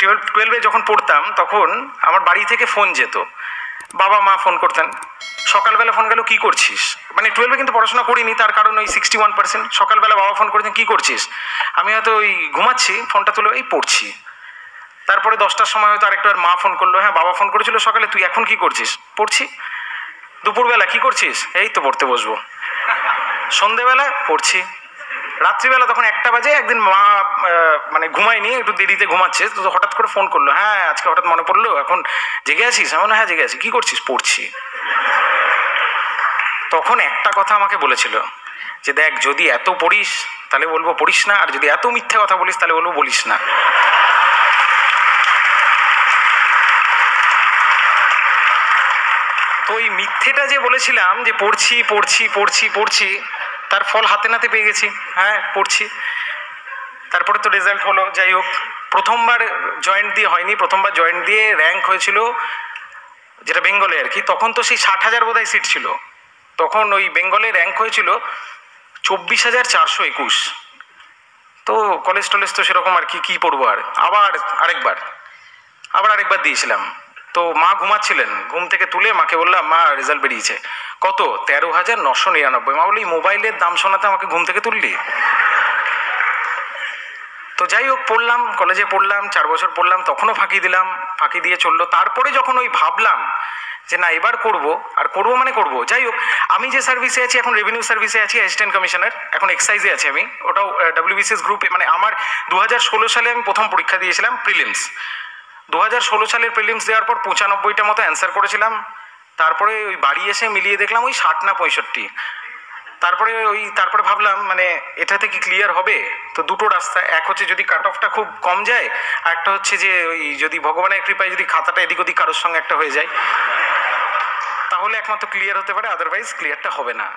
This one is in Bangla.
টুয়েলভে যখন পড়তাম তখন আমার বাড়ি থেকে ফোন যেত, বাবা মা ফোন করতেন, সকালবেলা ফোন গেল কী করছিস, মানে টুয়েলভে কিন্তু পড়াশোনা করিনি তার কারণ ওই 61%। সকালবেলা বাবা ফোন করেছেন কী করছিস, আমি হয়তো ওই ঘুমাচ্ছি, ফোনটা তুলে এই পড়ছি। তারপরে 10টার সময় হয়তো আরেকটা মা ফোন করলো, হ্যাঁ বাবা ফোন করেছিল সকালে, তুই এখন কী করছিস, পড়ছি। দুপুরবেলা কী করছিস, এই তো পড়তে বসবো। সন্ধেবেলা পড়ছি, রাত্রিবেলা তখন 1টা বাজে, একদিন মা মানে ঘুমায়নি, একটু দেরিতে ঘুমাচ্ছে, তো হঠাৎ করে ফোন করলো, হ্যাঁ আজকে হঠাৎ মনে পড়লো এখন জেগে আছিস, এমন হ্যাঁ জেগে আছি, কী করছিস, পড়ছি। তখন একটা কথা আমাকে বলেছিল যে দেখ যদি এত পড়িস তাহলে বলবো পড়িস না, আর যদি এত মিথ্যে কথা বলিস তাহলে বলবো বলিস না। তো ওই মিথ্যেটা যে বলেছিলাম যে পড়ছি পড়ছি পড়ছি পড়ছি, তার ফল হাতে নাতে পেয়ে গেছি, হ্যাঁ পড়ছি। তারপরে তো রেজাল্ট হলো, যাই হোক প্রথমবার জয়েন্ট দিয়ে হয়নি, প্রথমবার জয়েন্ট দিয়ে র্যাঙ্ক হয়েছিল যেটা বেঙ্গলে আর কি, তখন তো সেই 60,000 বোধহয় সিট ছিল, তখন ওই বেঙ্গলে র্যাঙ্ক হয়েছিল 24,421। তো কলেজ টলেজ তো সেরকম আর কি, কী পড়বো আর, আবার আরেকবার দিয়েছিলাম। তো মা ঘুমাচ্ছিলেন, ঘুম থেকে তুলে মাকে বললাম মা রেজাল্ট বেরিয়েছে, কত, 13,999। মা বললি মোবাইলের দাম শোনাতে আমাকে ঘুম থেকে তুললি। তো যাই হোক পড়লাম, কলেজে পড়লাম, 4 বছর পড়লাম, তখনও ফাঁকি দিলাম, ফাঁকি দিয়ে চললো। তারপরে যখন ওই ভাবলাম যে না এবার করবো, আর করবো মানে করবো। যাই হোক আমি যে সার্ভিসে আছি এখন, রেভিনিউ সার্ভিসে আছি অ্যাসিস্ট্যান্ট কমিশনার, এখন এক্সাইজে আছি আমি, ওটাও WBCS গ্রুপে, মানে আমার 2016 সালে আমি প্রথম পরীক্ষা দিয়েছিলাম প্রিলিমস। 2016 সালের প্রিলিমস দেওয়ার পর 95টা মতো অ্যান্সার করেছিলাম, তারপরে ওই বাড়ি এসে মিলিয়ে দেখলাম ওই 60 না 65। তারপরে ভাবলাম মানে এটাতে কি ক্লিয়ার হবে। তো দুটো রাস্তা, এক হচ্ছে যদি কাট অফটা খুব কম যায়, আর একটা হচ্ছে যে ওই যদি ভগবানের কৃপায় যদি খাতাটা এদিক ওদিক কারোর সঙ্গে একটা হয়ে যায়, তাহলে একমাত্র ক্লিয়ার হতে পারে, আদারওয়াইজ ক্লিয়ারটা হবে না।